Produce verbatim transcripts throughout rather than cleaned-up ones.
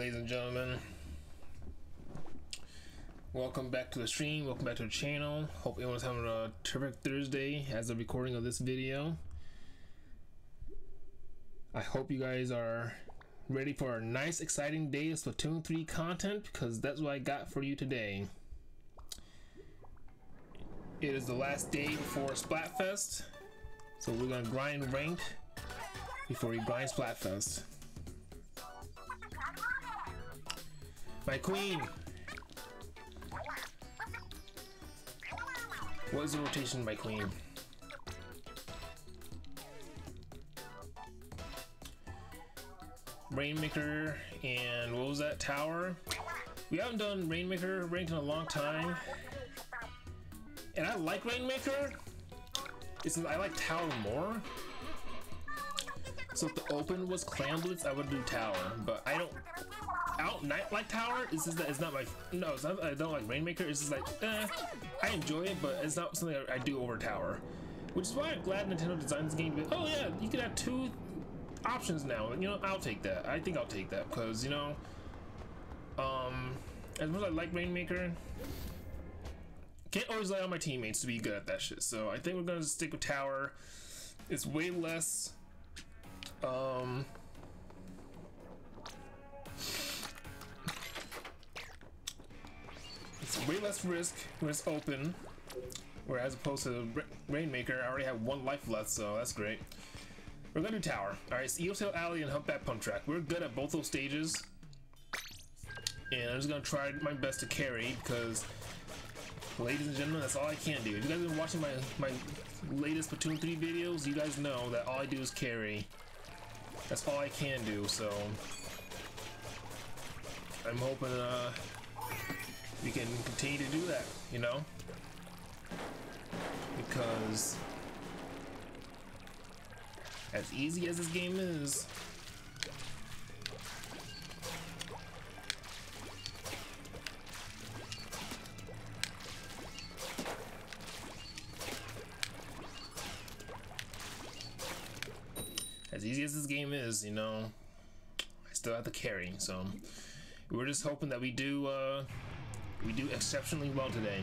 ladies and gentlemen. Welcome back to the stream. Welcome back to the channel. Hope everyone's having a terrific Thursday as a recording of this video. I hope you guys are ready for a nice, exciting day of Splatoon three content, because that's what I got for you today. It is the last day before Splatfest, so we're gonna grind ranked before we grind Splatfest. My queen! What is the rotation, my queen? Rainmaker and what was that, Tower? We haven't done Rainmaker ranked in a long time. And I like Rainmaker. It's I like Tower more. So if the open was Clam Blitz, I would do Tower. But I don't I don't like Tower. It's just that it's not my no, it's not I don't like Rainmaker, it's just like eh, I enjoy it, but it's not something I, I do over Tower. Which is why I'm glad Nintendo designed this game to be, oh yeah, you could have two options now. You know, I'll take that. I think I'll take that because, you know, um, as much as I like Rainmaker, can't always rely on my teammates to be good at that shit. So I think we're gonna stick with Tower. It's way less, um, it's way less risk when it's open. Whereas opposed to Rainmaker, I already have one life left, so that's great. We're gonna do Tower. Alright, it's Eosail Alley and Humpback Pump Track. We're good at both those stages. And I'm just gonna try my best to carry because, ladies and gentlemen, that's all I can do. If you guys have been watching my, my latest Splatoon three videos, you guys know that all I do is carry. That's all I can do, so I'm hoping uh, we can continue to do that, you know? Because as easy as this game is, as easy as this game is, you know, I still have to carry. So we're just hoping that we do, uh, we do exceptionally well today.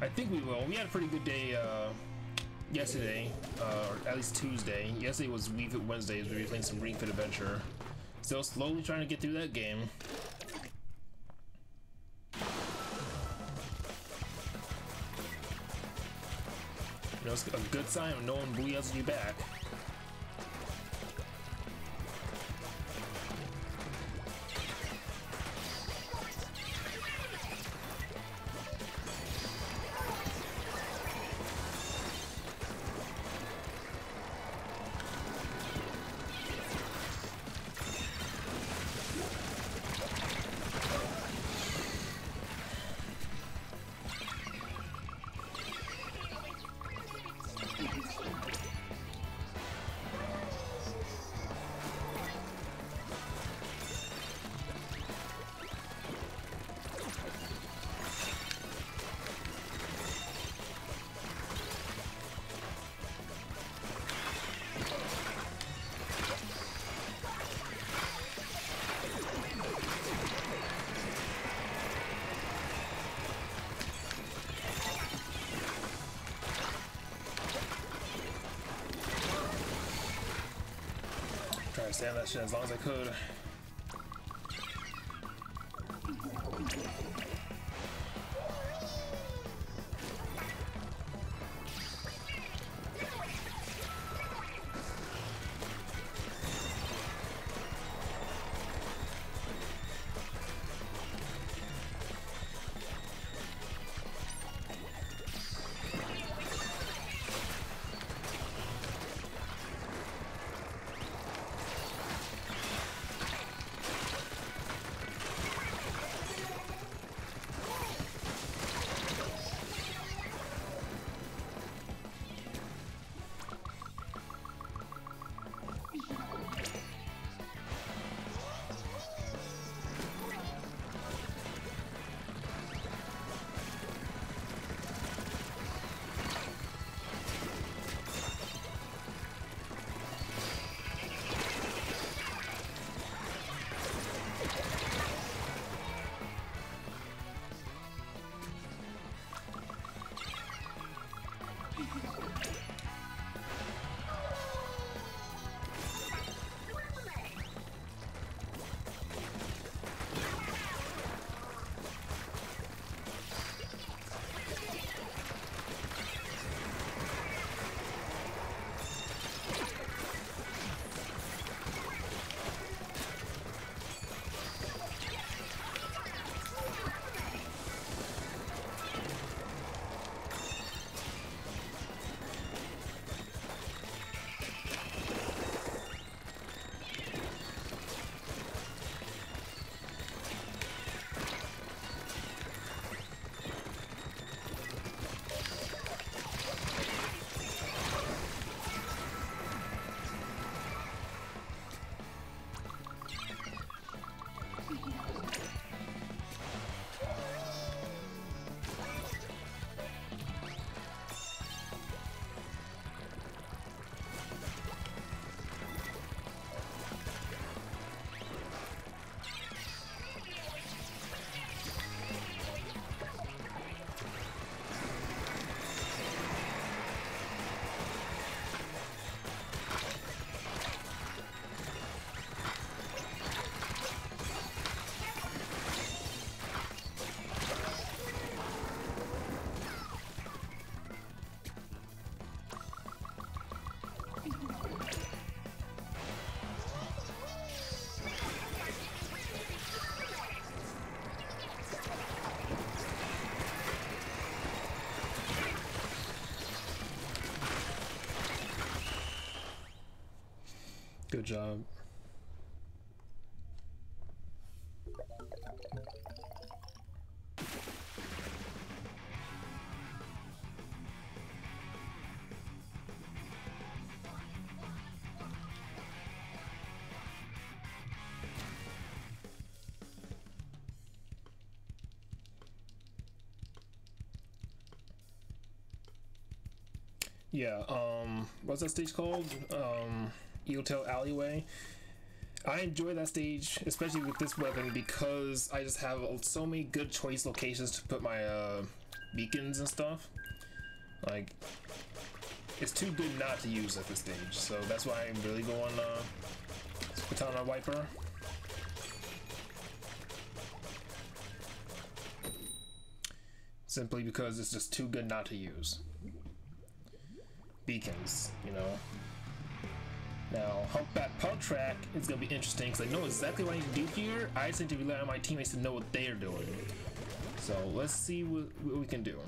I think we will. We had a pretty good day. Uh, Yesterday, uh, or at least Tuesday. Yesterday was Ring Fit Wednesdays. We were playing some Ring Fit Adventure. Still slowly trying to get through that game. You know, it's a good sign of no one really has you back. I stand that shit as long as I could. Good job. Yeah, um, what's that stage called? Um, Eeltail Alleyway. I enjoy that stage, especially with this weapon, because I just have so many good choice locations to put my uh, beacons and stuff. Like, it's too good not to use at this stage, so that's why I'm really going uh, Splatana Wiper. Simply because it's just too good not to use. Beacons, you know. Now, Humpback Pump Track is going to be interesting because I know exactly what I need to do here. I just need to rely on my teammates to know what they are doing. So let's see what, what we can do.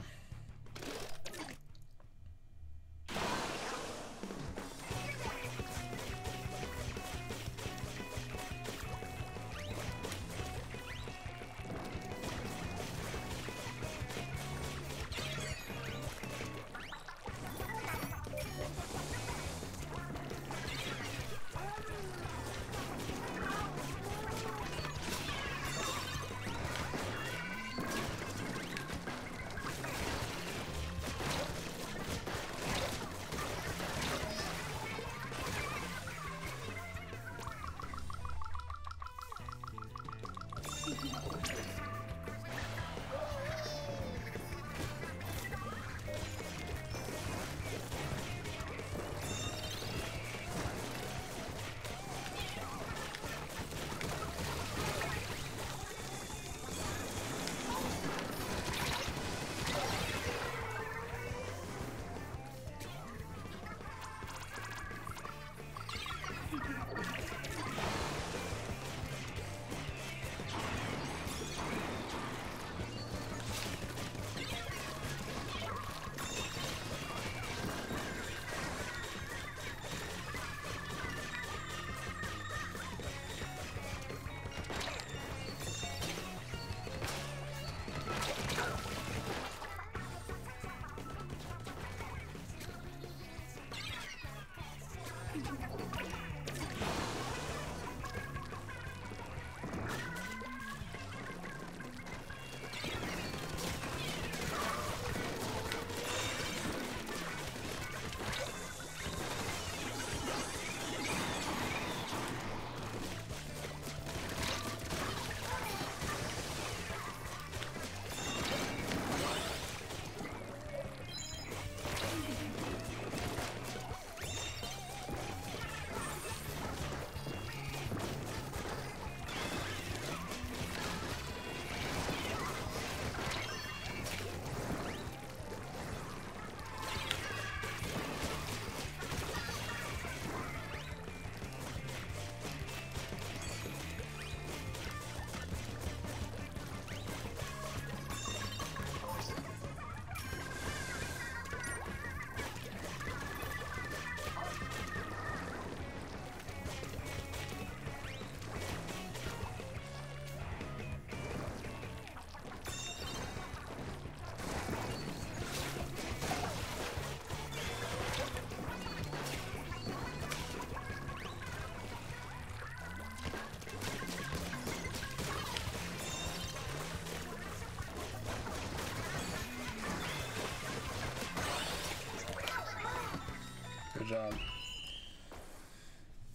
Job.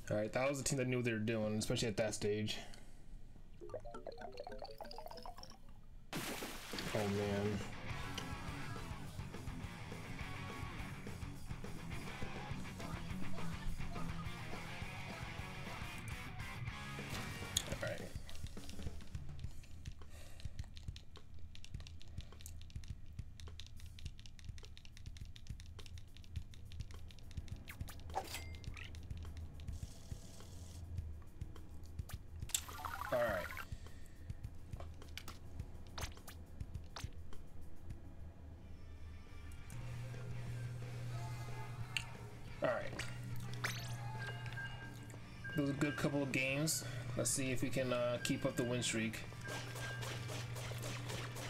All right, that was the team that knew what they were doing, especially at that stage. Oh man. All right. a good couple of games. Let's see if we can uh, keep up the win streak.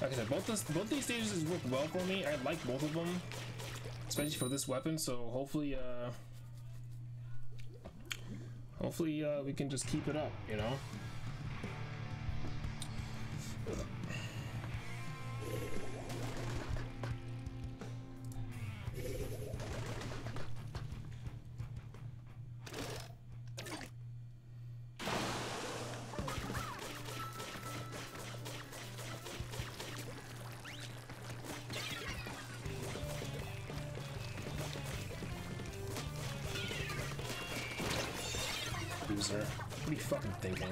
Like I said, both, this, both these stages work well for me. I like both of them, especially for this weapon. So hopefully, uh, hopefully uh, we can just keep it up, you know. Loser. What are you fucking thinking?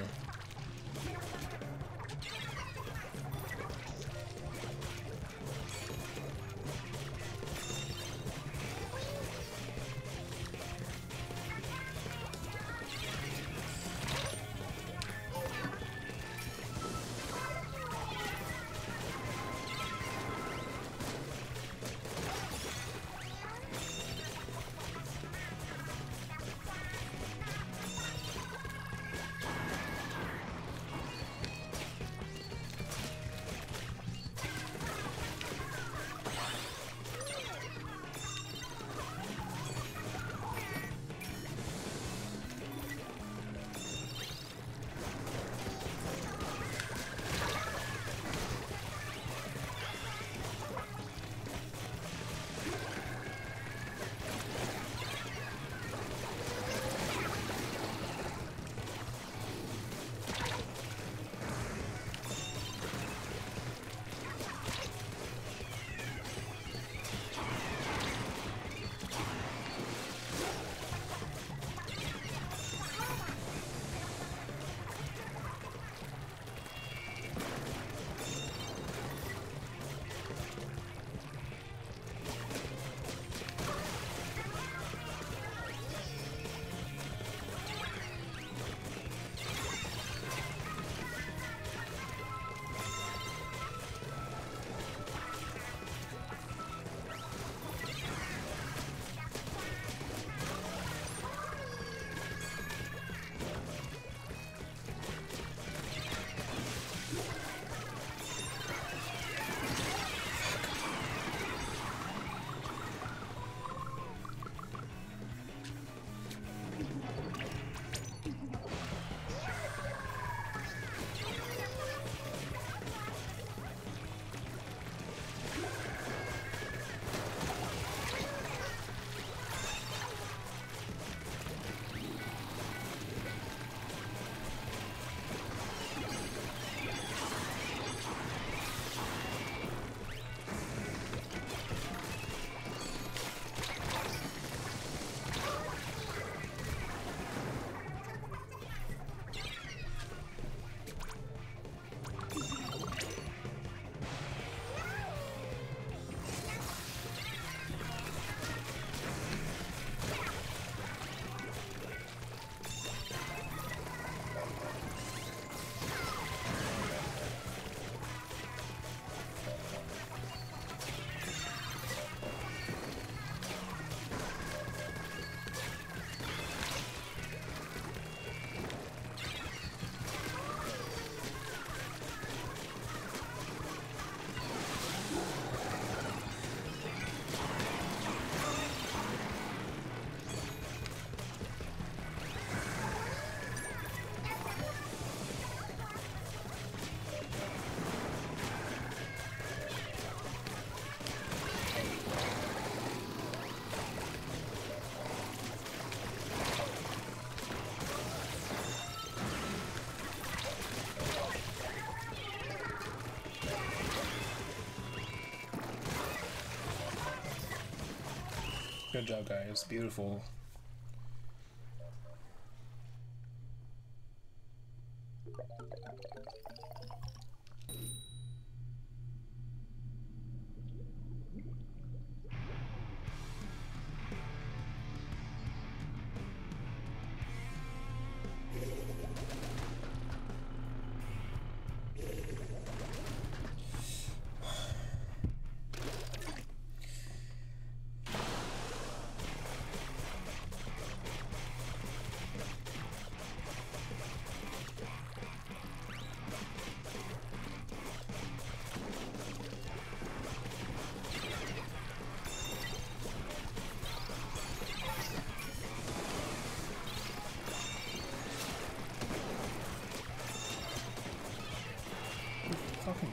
Good job, guys. Beautiful.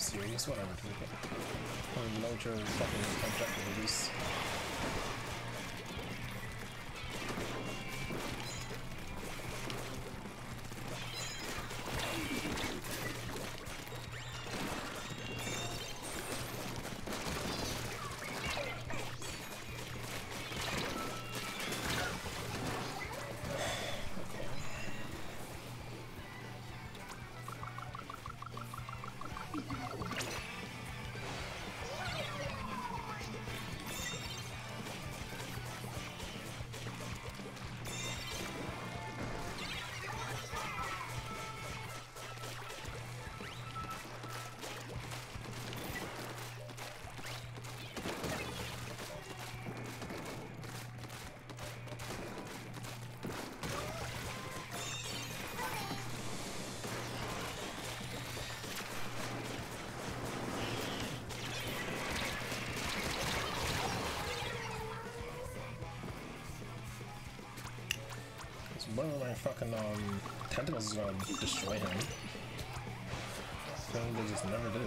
serious? Whatever. I'm not sure fucking contract release. One of my fucking um, tentacles is gonna destroy him. Thing they just never do.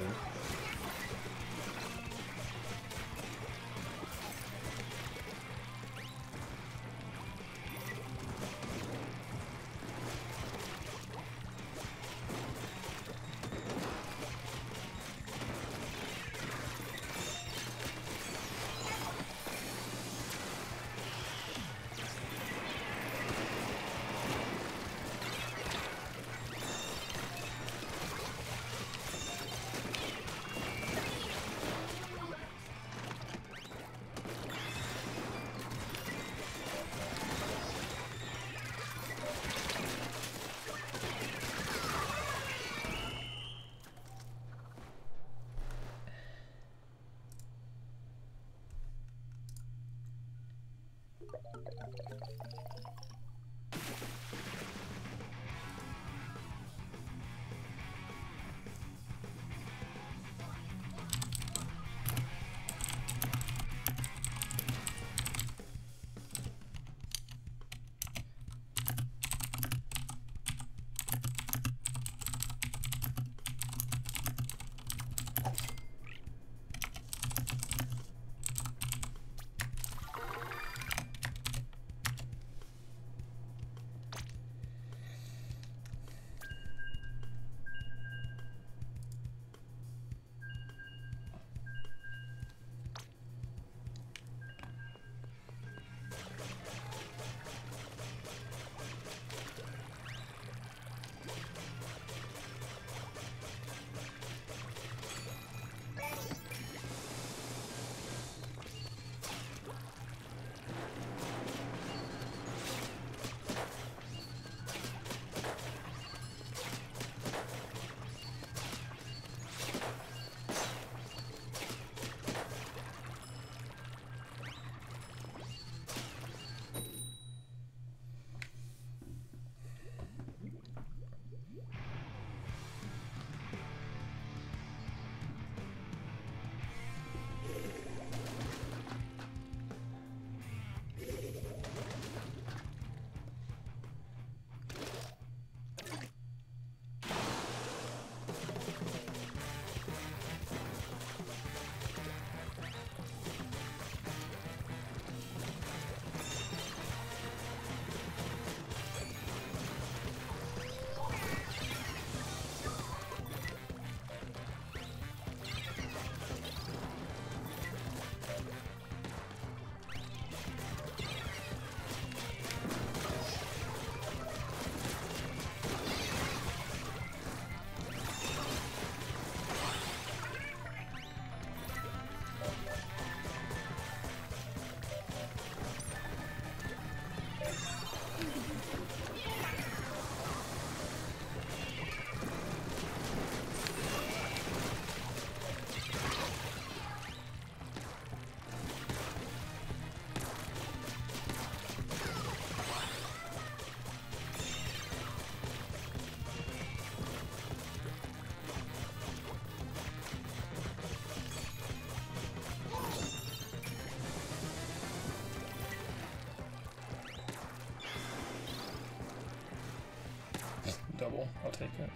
Double, I'll take it.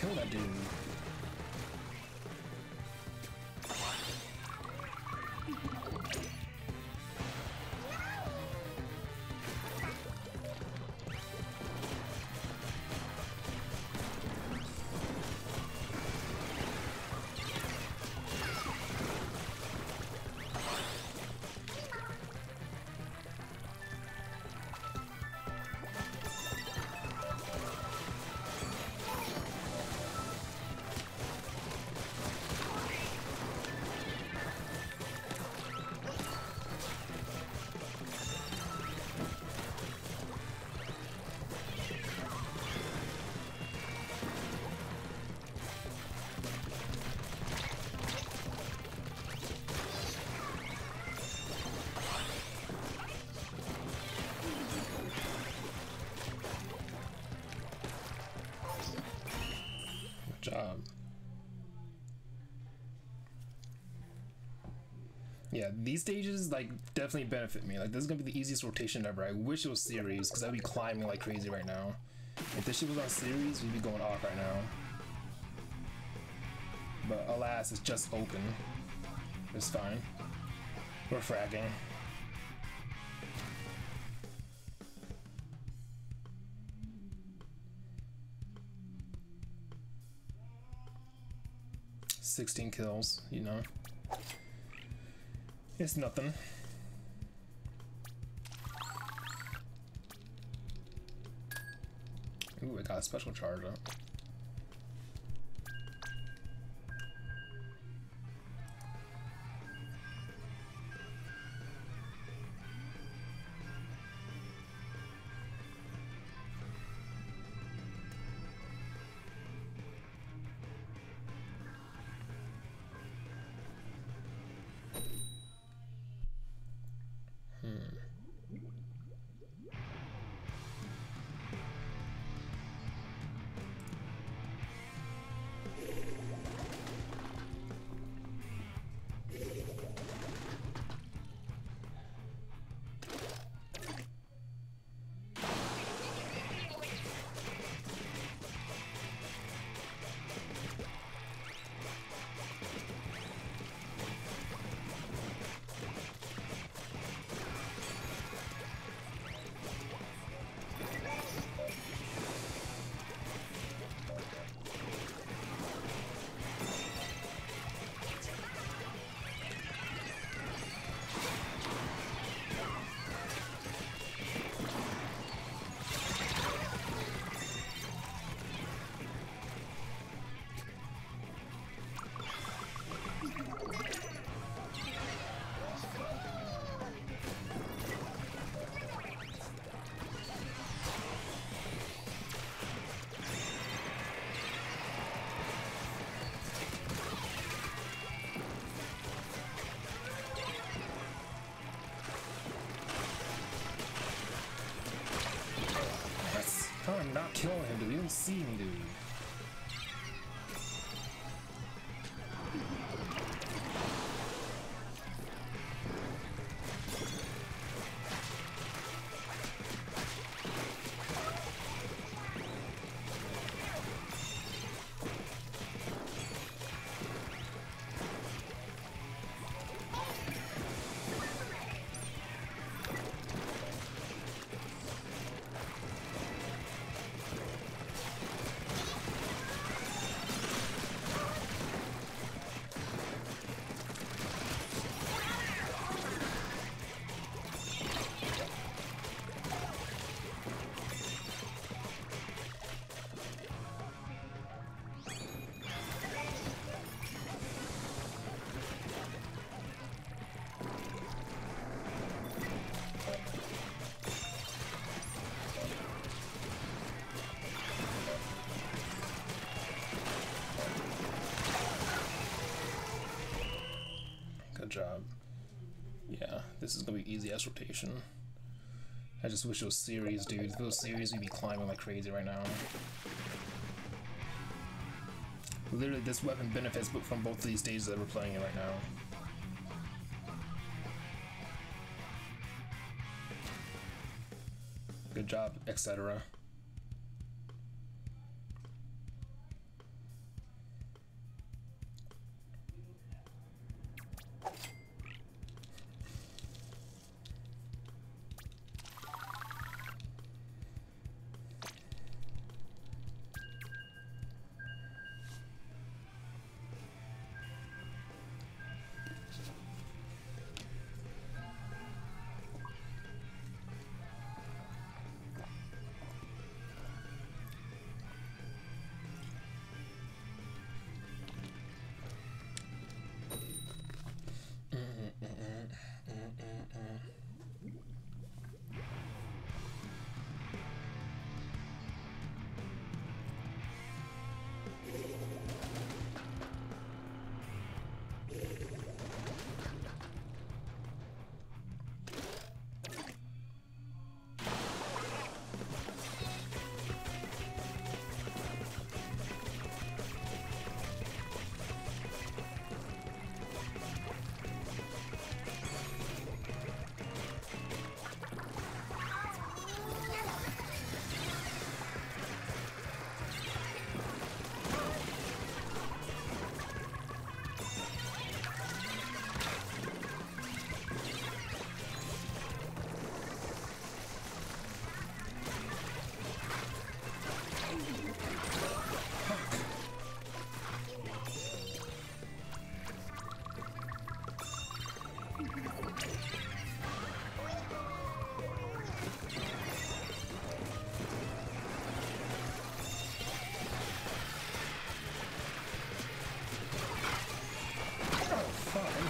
kill that dude. Um, yeah, these stages like definitely benefit me. Like, this is gonna be the easiest rotation ever. I wish it was series, because I'd be climbing like crazy right now. If this shit was on series, we'd be going off right now. But alas, it's just open. It's fine. We're fragging. sixteen kills, you know. It's nothing. Ooh, I got a special charge up. I'm not killing him, dude. You don't see me, dude. Job. Yeah, this is gonna be easy as rotation. I just wish it was series, dude. If it was series, we'd be climbing like crazy right now. Literally, this weapon benefits from both of these stages that we're playing in right now. Good job, et cetera.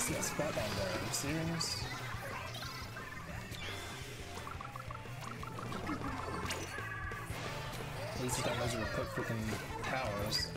see a spot down there. Are you serious? At least I thought those were quick freaking towers.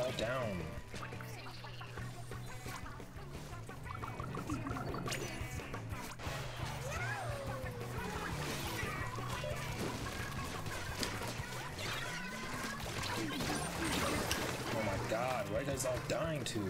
All down. Oh my god, where are you guys all dying to?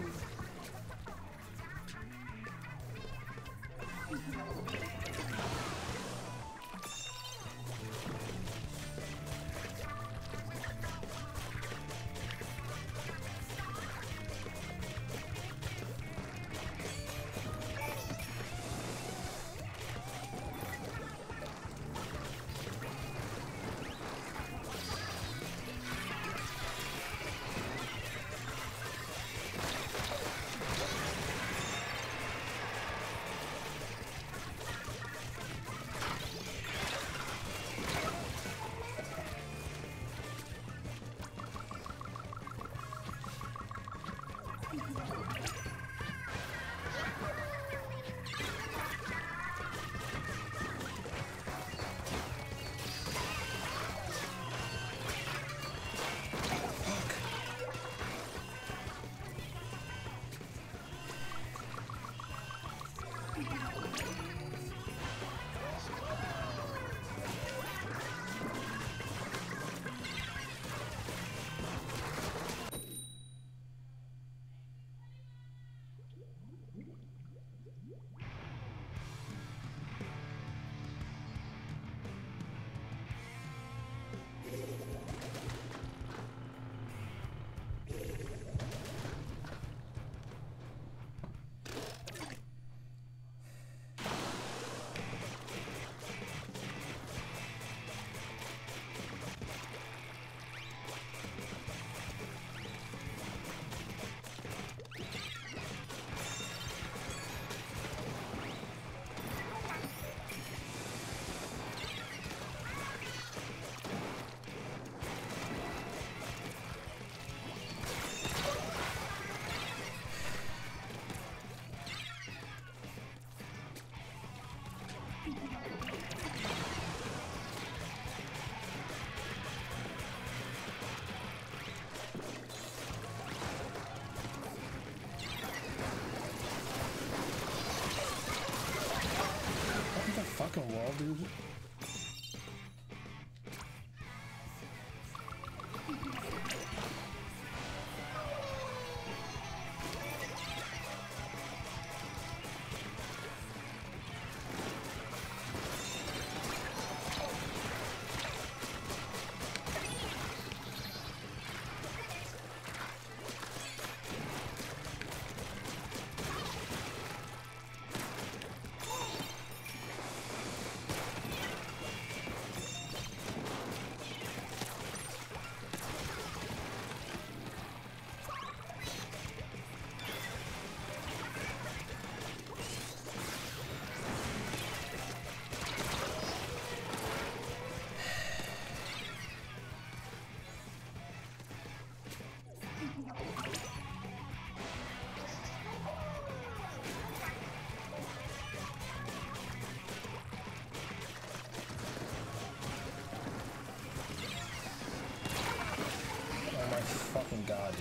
fucking wall, dude. God, dude.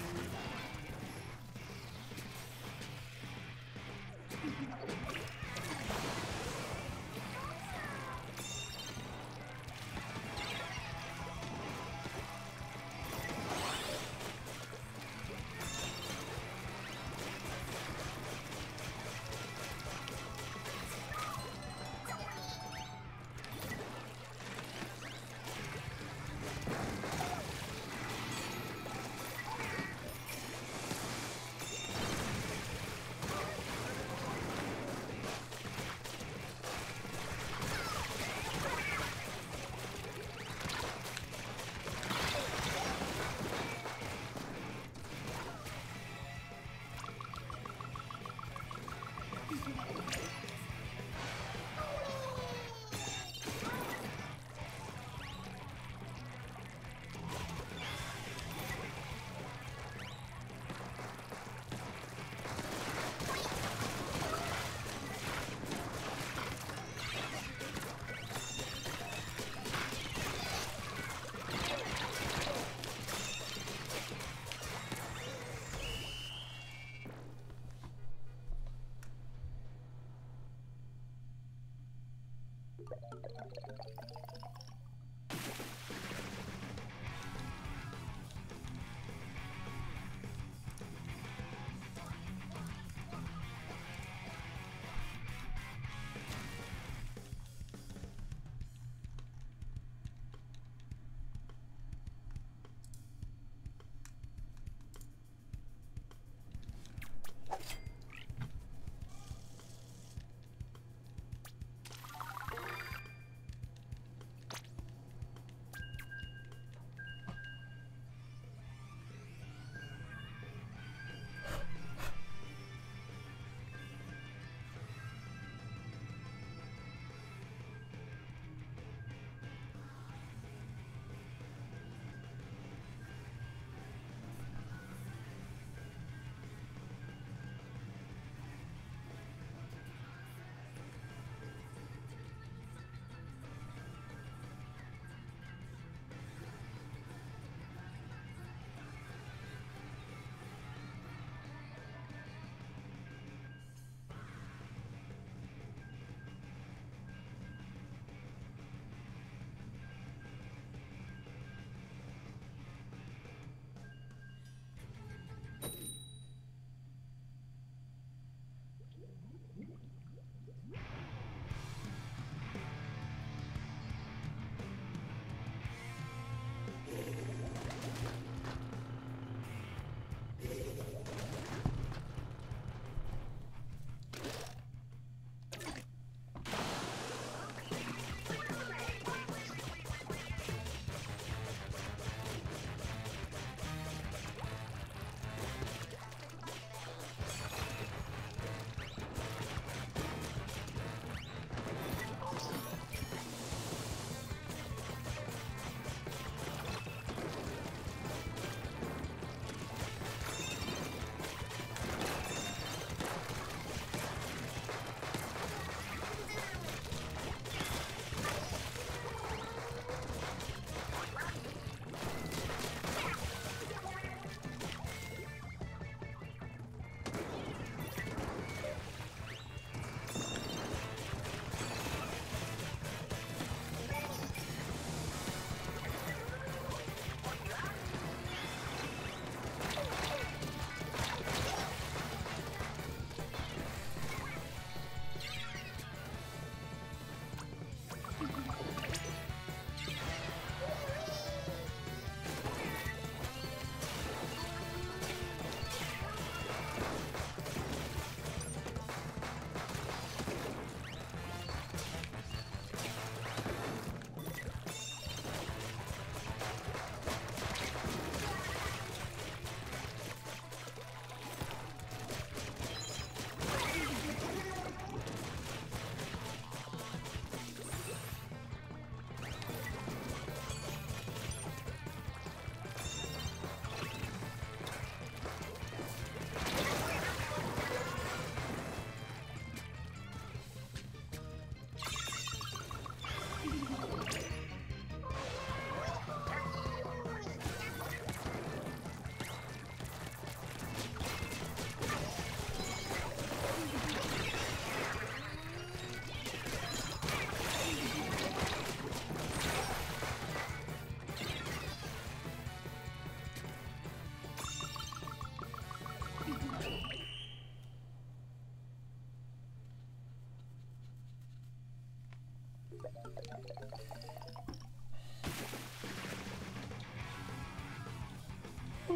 Oh,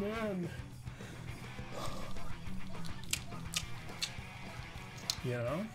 man. You know?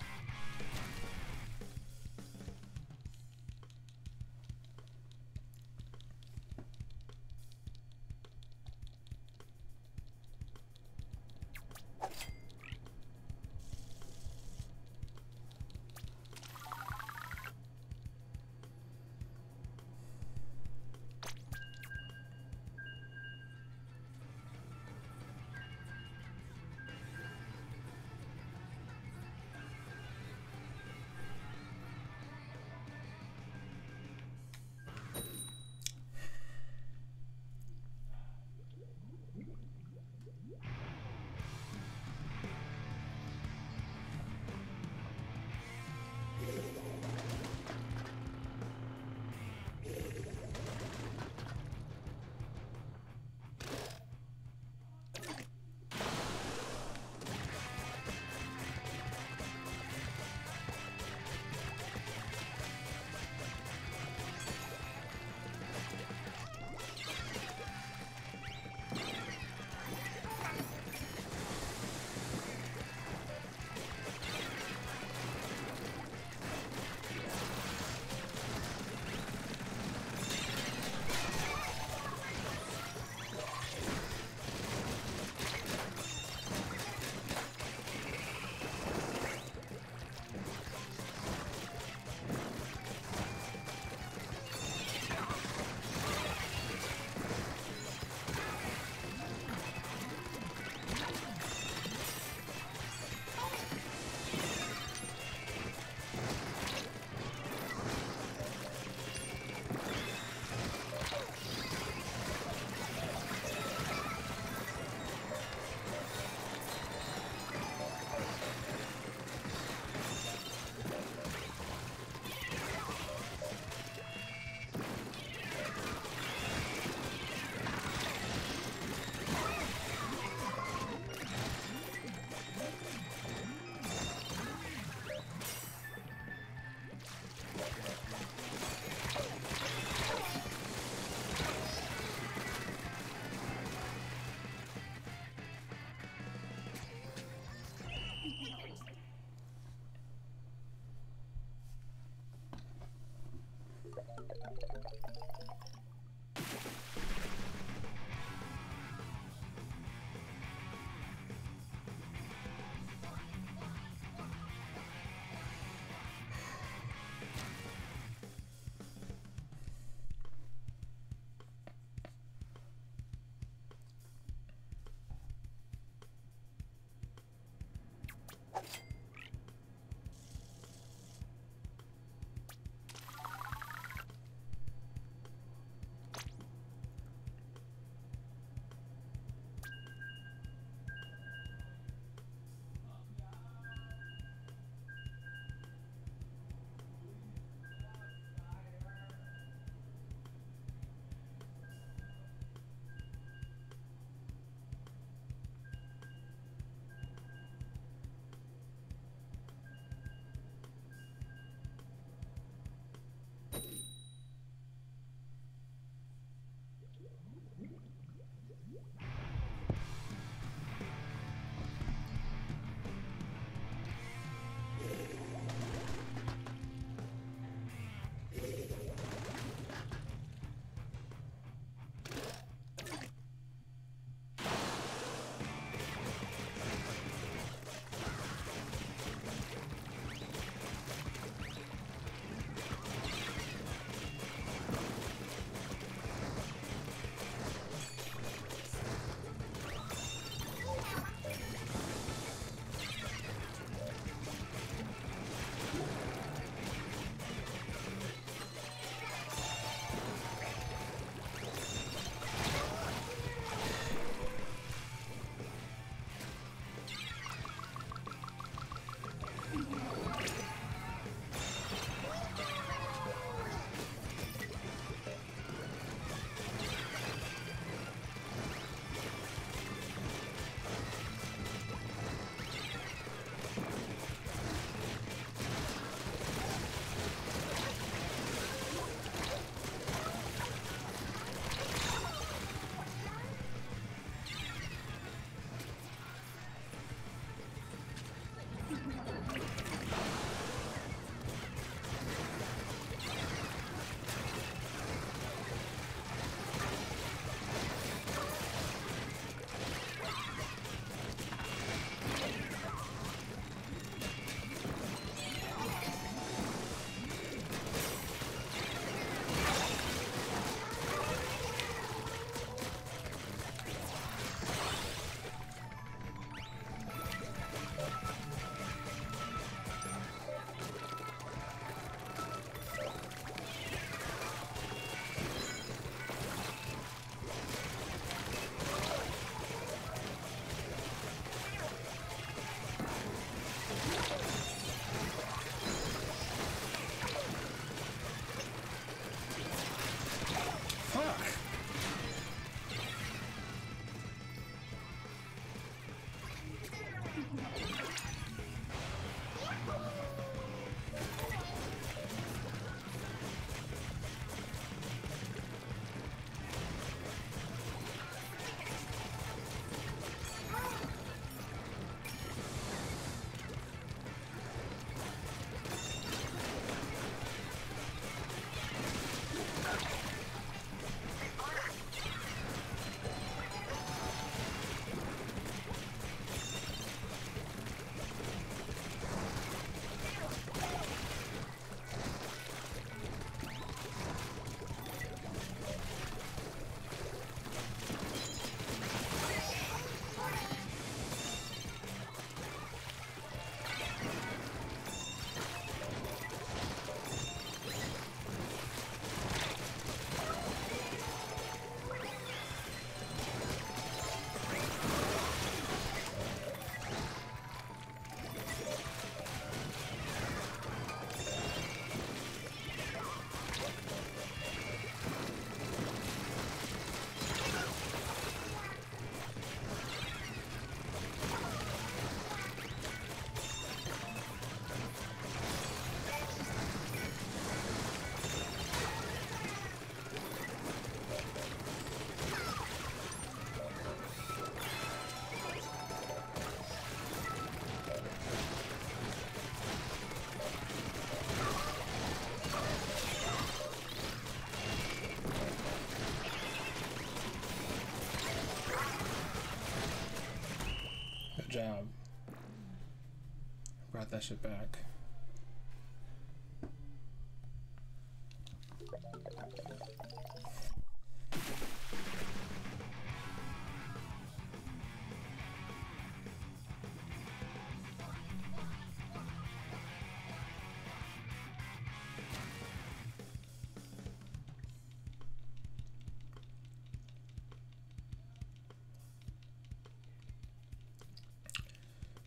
brought that shit back.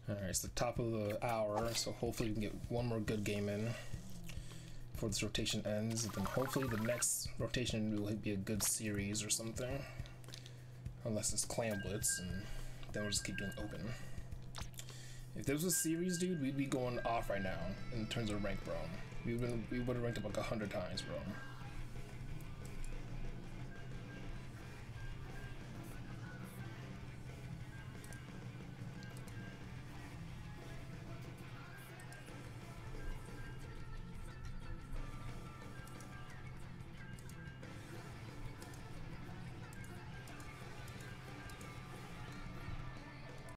Alright, it's the top of the hour, so hopefully we can get one more good game in before this rotation ends, and then hopefully the next rotation will be a good series or something. Unless it's Clam Blitz, and then we'll just keep doing open. If there was a series, dude, we'd be going off right now in terms of rank, bro. We would we would have ranked up like a hundred times, bro.